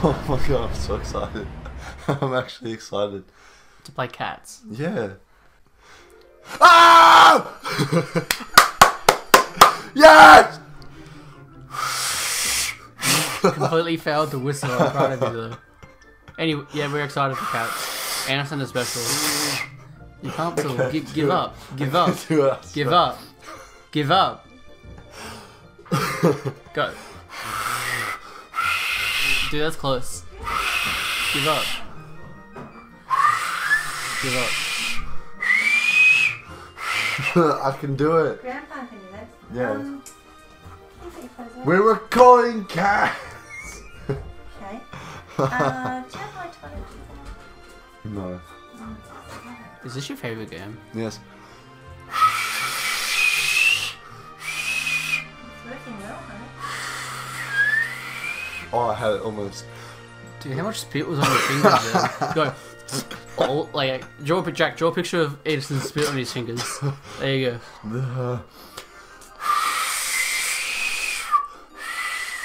Oh my god, I'm so excited. I'm actually excited. To play cats? Yeah. Ah! Yes! Completely failed to whistle. I'm proud of you though. Anyway, yeah, we're excited for cats. Anderson is special. You can't whistle. Give up. Give up. Give up. Give up. Go. Dude, that's close. Give up. Give up. I can do it. Grandpa can do this. Yeah. We're recording cats. Okay. Do you have my toilet? No. Is this your favorite game? Yes. It's working well, huh? Oh, I had it almost. Dude, how much spit was on your fingers there? Go. Oh, like, draw a picture of Edison's spit on his fingers. There you go.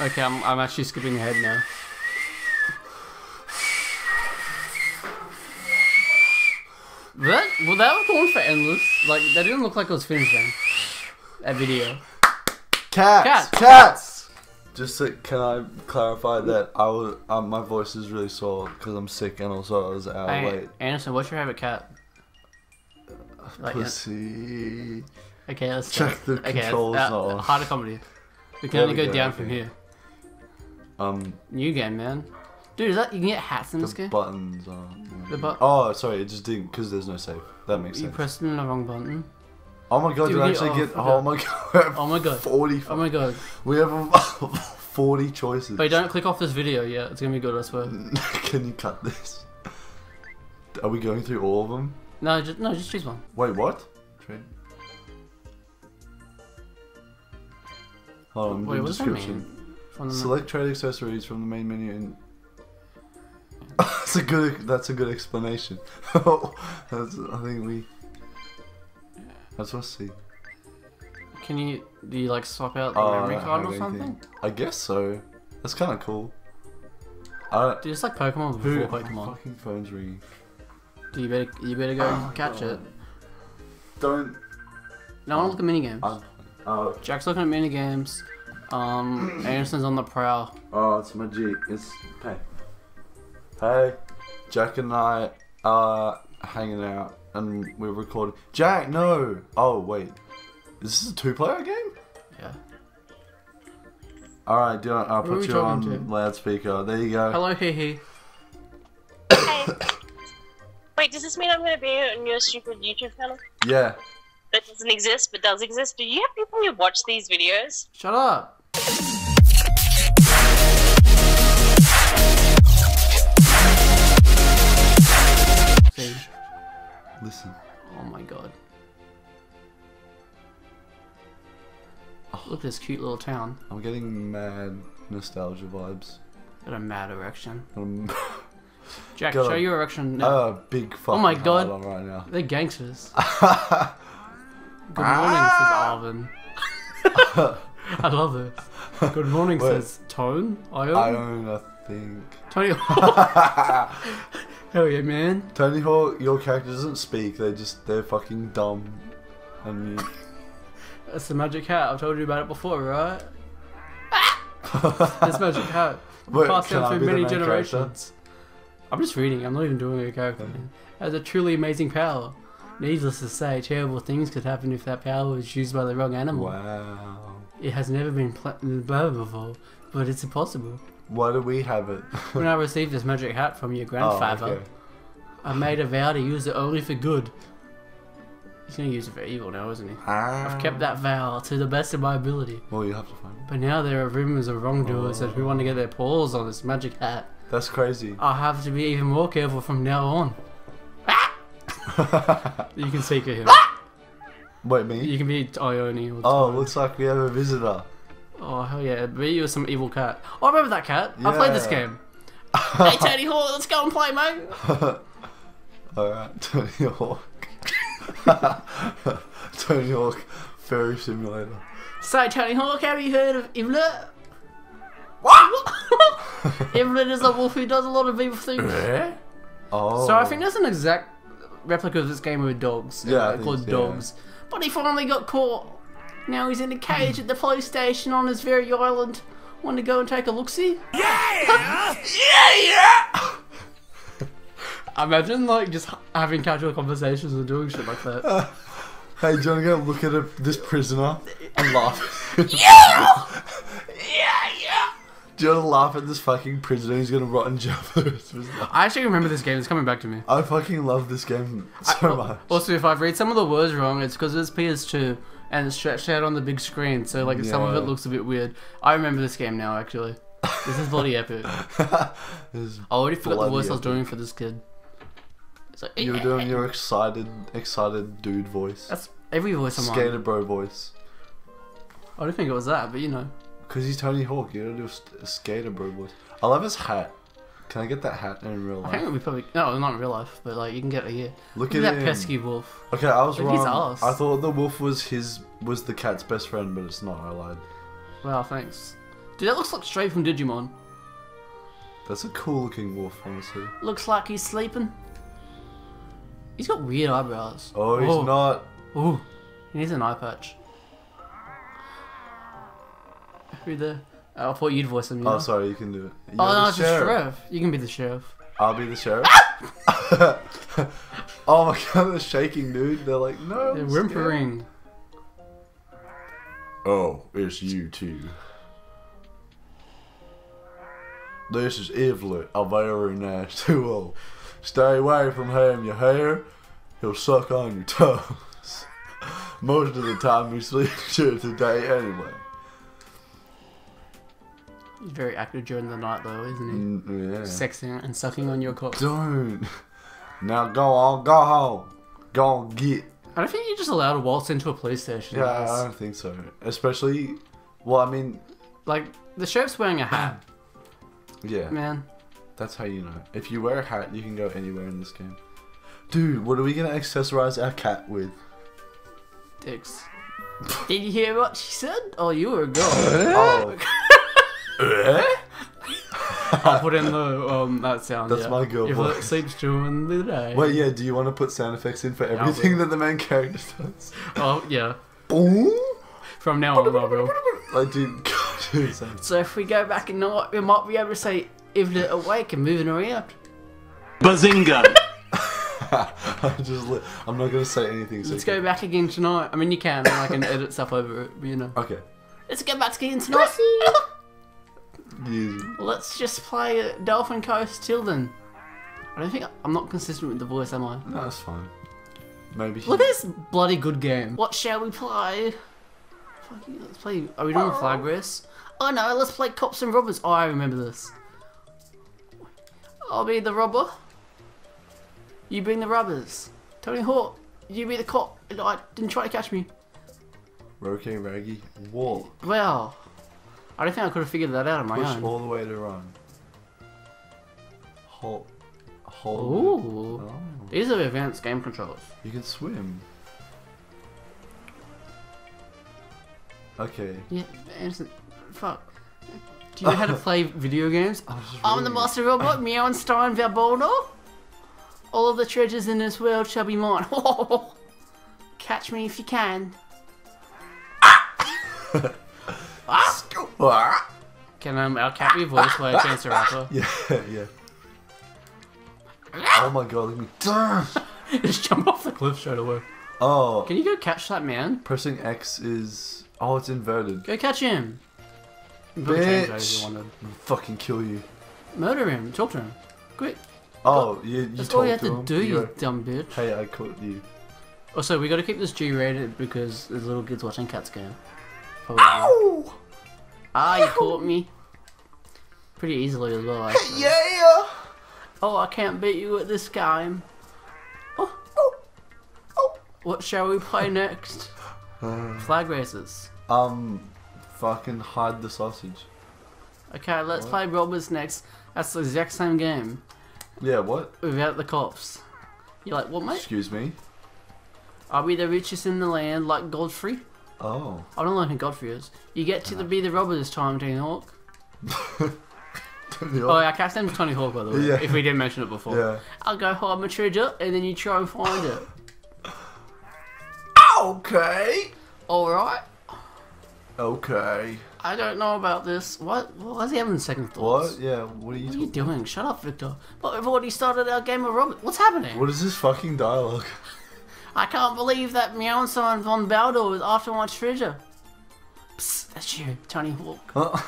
Okay, I'm actually skipping ahead now. That, well, that was the one for endless. Like, that didn't look like it was finished then. That video. Cats! Cats! Cats! Just to, can I clarify that I was, my voice is really sore because I'm sick and also I was out late. Anderson, what's your favorite cat? Pussy. Like, okay, let's check the controls. Okay, harder comedy. We can only go down from here. New game, man. Dude, is that you can get hats in this game? The buttons aren't. Oh, sorry, it just didn't because there's no save. That makes sense. You pressed in the wrong button. Oh my god, did I actually get? Oh my god. Oh my god. 40. Oh my god. We have 40 choices. But don't click off this video yet. It's gonna be good, I swear. Can you cut this? Are we going through all of them? No, just choose one. Wait, what? Oh, wait, what does that mean? Select trade accessories from the main menu and... that's a good explanation. I think we... That's what I see. Can you... Do you like swap out the memory card or something? I guess so. That's kind of cool. Dude, it's like Pokemon before Pokemon. My fucking phone's ringing. Dude, you better go catch it. Don't... No, I want to look at minigame. Jack's looking at minigames. Anderson's on the prowl. Oh, it's my Jeep. It's hey. Hey. Jack and I are hanging out and we're recording. Jack, no! Oh wait. Is this a two-player game? Yeah. Alright, I'll put you on loudspeaker. There you go. Hello, hee-hee. Hey. Wait, does this mean I'm gonna be on your stupid YouTube channel? Yeah. That doesn't exist, but does exist. Do you have people who watch these videos? Shut up! Listen. Oh my god. Oh. Look at this cute little town. I'm getting mad nostalgia vibes. Got a mad erection. Jack, show your erection now. Big fucking hard on right now. They're gangsters. Good morning, says Arvin. I love this. Good morning, says Tone. I own, I think. Tony Hawk. Hell yeah, man. Tony Hawk, your character doesn't speak. They're fucking dumb. And mute. That's the magic hat. I've told you about it before, right? This magic hat. Passed down through many generations. I'm just reading. I'm not even doing a character. Okay. It has a truly amazing power. Needless to say, terrible things could happen if that power was used by the wrong animal. Wow. It has never been blown before, but it's impossible. Why do we have it? When I received this magic hat from your grandfather, I made a vow to use it only for good. He's going to use it for evil now, isn't he? I've kept that vow to the best of my ability. Well, you have to find it. But now there are rumors of wrongdoers that who want to get their paws on this magic hat. That's crazy. I'll have to be even more careful from now on. You can speak to him. Wait, me? You can be Ione. Oh, looks like we have a visitor. Oh, hell yeah. But you were some evil cat. Oh, I remember that cat. Yeah. I played this game. Hey, Tony Hawk, let's go and play, mate. Alright, Tony Hawk. Tony Hawk, Fairy Simulator. So, Tony Hawk, have you heard of Evler? What? Evler is a wolf who does a lot of evil things. Oh. So I think that's an exact replica of this game with dogs. Yeah, called Dogs. But he finally got caught. Now he's in a cage at the police station on his very island. Want to go and take a look-see? Yeah! Yeah! Imagine like just having casual conversations and doing shit like that. Hey, do you want to go look at this prisoner and laugh? Yeah! Do you want to laugh at this fucking prisoner who's going to rot in jail for the rest of his life? I actually remember this game. It's coming back to me. I fucking love this game so much. Also, if I read some of the words wrong, it's because it's PS2 and it's stretched out on the big screen. So, like, some of it looks a bit weird. I remember this game now, actually. This is bloody epic. Is I already forgot the voice epic. I was doing for this kid. It's like, you were doing your excited dude voice. That's every voice I'm on. Skater bro voice. I don't think it was that, but you know. Because he's Tony Hawk, you don't do a skater bro voice. I love his hat. Can I get that hat in real life? I think it'll be probably... No, not in real life, but like you can get it here. Look at that pesky wolf. Okay, I was wrong. I thought the wolf was the cat's best friend, but it's not, I lied. Wow, thanks. Dude, that looks like straight from Digimon. That's a cool looking wolf, honestly. Looks like he's sleeping. He's got weird eyebrows. Oh, he's not. Ooh, he needs an eye patch. Who the... I thought you'd voice him. You know? Sorry, you can do it. You're the sheriff. You can be the sheriff. I'll be the sheriff. Oh my god, they're shaking, dude. They're like, no. They're whimpering. Oh, it's you too. This is Evler, a very nice tool. Stay away from him, your hair. He'll suck on your toes. Most of the time, we sleep here today anyway. He's very active during the night, though, isn't he? Yeah. Sexing and sucking on your cock. Don't. Now go on, go home. Go on, get. I don't think you're just allowed to waltz into a police station. Yeah, like I don't think so. Especially, well, I mean... Like, the sheriff's wearing a hat. Yeah. Man. That's how you know. If you wear a hat, you can go anywhere in this game. Dude, what are we going to accessorize our cat with? Dicks. Did you hear what she said? Oh, you were a girl. I'll put in the that sound. That's my girl voice. It sleeps during the day. Wait, yeah. Do you want to put sound effects in for everything that the main character does? Oh yeah. Ooh. From now on, I will. Like, dude, God, dude. So if we go back and not, we might be able to say Evler awake and moving around. Bazinga. I'm not gonna say anything. So let's go back again tonight. I mean, you can. I can edit stuff over it. You know. Okay. Let's go back again tonight. Yeah. Let's just play Dolphin Coast till then. I don't think I'm not consistent with the voice, am I? No, that's fine. Maybe. Look at this bloody good game. What shall we play? Let's play. Are we doing flag race? Oh no, let's play cops and robbers. Oh, I remember this. I'll be the robber. You bring the robbers. Tony Hawk, you be the cop. I didn't try to catch me. Rocky Raggy. Whoa. Wow. I don't think I could have figured that out on my own. Push all the way to run. Hold. Ooh. Oh. These are advanced game controls. You can swim. Okay. Yeah, Anderson. Fuck. Do you know how to play video games? I'm the master robot, Meowenstein von Baldor. All of the treasures in this world shall be mine. Catch me if you can. Can our cat be voiced by a Chance the Rapper? Yeah. Oh my god, look at me. Just jump off the cliff straight away. Oh. Can you go catch that man? Pressing X is... Oh, it's inverted. Go catch him. Bitch. I'll fucking kill you. Murder him. Talk to him. Quick. Oh, you that's all you have to do, you dumb bitch. Hey, I caught you. Also, we gotta keep this G-rated because there's little kids watching Cats Game. Ow! Ah, you caught me. Pretty easily as well, actually. Yeah! Oh, I can't beat you at this game. Oh. What shall we play next? Flag races. Fucking hide the sausage. Okay, let's play robbers next. That's the exact same game. Yeah, what? Without the cops. You're like, what, mate? Excuse me? Are we the richest in the land, like Godfrey? Oh. I don't know who Godfrey is. You get to be the robber this time, Tony Hawk. Tony Hawk. Oh yeah, I cast him as Tony Hawk, by the way. Yeah. If we didn't mention it before. Yeah. I'll go hide my treasure and then you try and find it. Okay. Alright. Okay. I don't know about this. What? Why is he having second thoughts? What? Yeah, what are you doing? Shut up, Victor. But we've already started our game of Robert. What's happening? What is this fucking dialogue? I can't believe that Meowenstein von Baldor was after my treasure. Psst, that's you, Tony Hawk.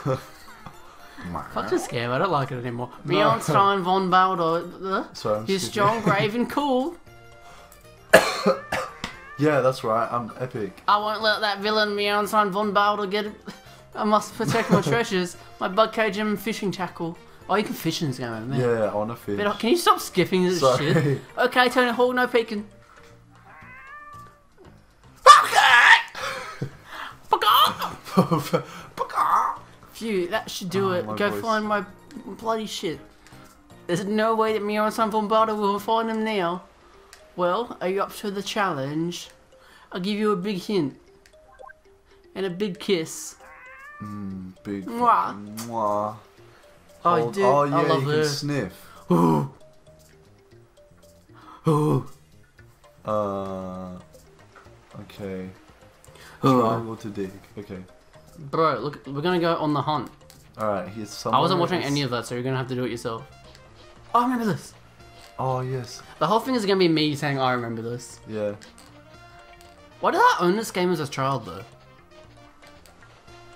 Fuck this game, I don't like it anymore. No. Meowenstein von Baldor. Sorry, he's strong, brave, and cool. Yeah, that's right, I'm epic. I won't let that villain Meowenstein von Baldor get it. I must protect my treasures, my bug cage and fishing tackle. Oh, you can fish in this game, man. Yeah, I want to fish. But can you stop skipping this shit? Okay, Tony Hawk, no peeking. Okay! Phew, that should do it. Go find my bloody shit. There's no way that Meowenstein von Baldor will find him now. Well, are you up to the challenge? I'll give you a big hint. And a big kiss. Big mwah. Mwah. Oh, dude, oh yeah, I love you can sniff. Ooh. Ooh. Okay. Triangle to dig. Okay. Bro, look, we're gonna go on the hunt. Alright, here's something. I wasn't watching any of that, so you're gonna have to do it yourself. Oh, I remember this. Oh yes. The whole thing is gonna be me saying I remember this. Yeah. Why did I own this game as a child though?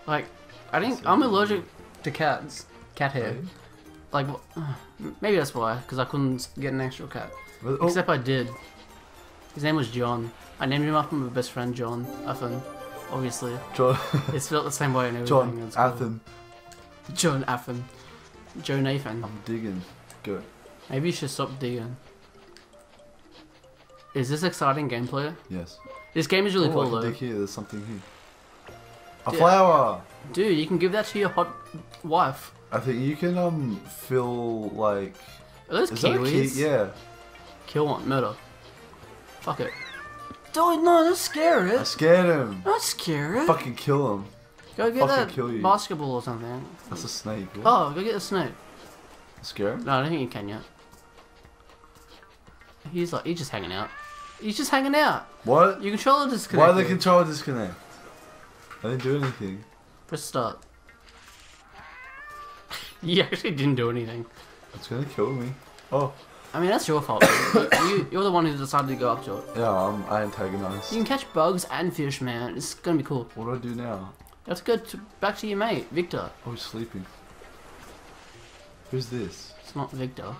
Like, I think I'm allergic to cats. Cat hair. Like, maybe that's why, because I couldn't get an actual cat. Oh. Except I did. His name was John. I named him after my best friend, John Athen. Obviously. John. It's spelled the same way in everything. John Athen. John Athen. Joe Nathan. I'm digging. Good. Maybe you should stop digging. Is this exciting gameplay? Yes. This game is really cool though. Dig here. There's something here. A flower! Dude, you can give that to your hot wife. I think you can fill like... Are those kiwis? Yeah. Kill one, murder. Fuck it. Don't, no, don't scare it. I scared him. Don't scare it. Fucking kill him. Go get that basketball or something. That's a snake. What? Oh, go get the snake. Scare him? No, I don't think you can yet. He's like, he's just hanging out. He's just hanging out. What? Your controller disconnect. Why did the controller disconnect? I didn't do anything. Press start. You actually didn't do anything. It's gonna kill me. Oh. I mean, that's your fault. You're the one who decided to go up to it. Yeah, I antagonized. You can catch bugs and fish, man. It's gonna be cool. What do I do now? You have to go back to your mate, Victor. Oh, he's sleeping. Who's this? It's not Victor.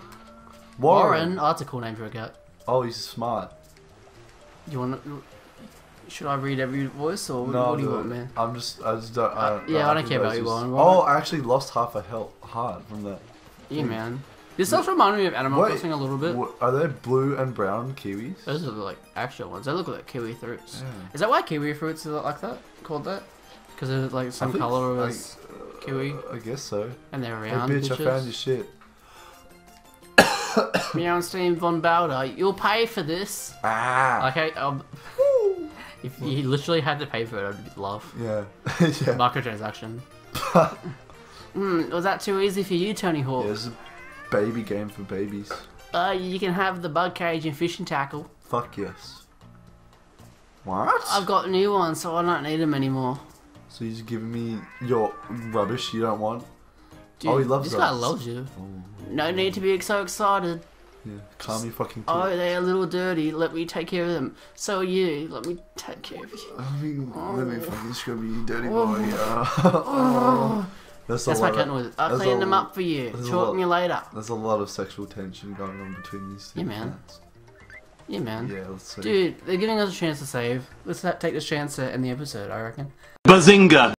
Warren. Oh, that's a cool name for a cat. Oh, he's smart. You wanna... Should I read every voice or what do you want, man? I don't care about you, Warren. Oh, I actually lost half a heart from that. Yeah, man. This does remind me of Animal Crossing a little bit. Are they blue and brown kiwis? Those are like actual ones. They look like kiwi fruits. Yeah. Is that why kiwi fruits are like that? Called that? Because they're like some color of kiwi. I guess so. And they're round. Hey, bitch, I found your shit. Meowenstein von Baldor, you'll pay for this. Ah. Okay. If you literally had to pay for it, I'd love. Yeah. Yeah. Microtransaction. Was that too easy for you, Tony Hawk? Yeah, it's a baby game for babies. You can have the bug cage and fishing tackle. Fuck yes. What? I've got new ones, so I don't need them anymore. So you're just giving me your rubbish you don't want? Dude, oh, he loves this guy loves you. Oh. No need to be so excited. Yeah, calm your fucking teeth. Oh, they're a little dirty. Let me take care of them. So are you. Let me take care of you. Let me fucking scrub you, dirty boy. Oh. That's my cat noise. I'll clean them up for you. Talk me later. There's a lot of sexual tension going on between these two. Yeah, man. Yeah, man. Yeah, let's see. Dude, they're giving us a chance to save. Let's take this chance to end the episode, I reckon. Bazinga!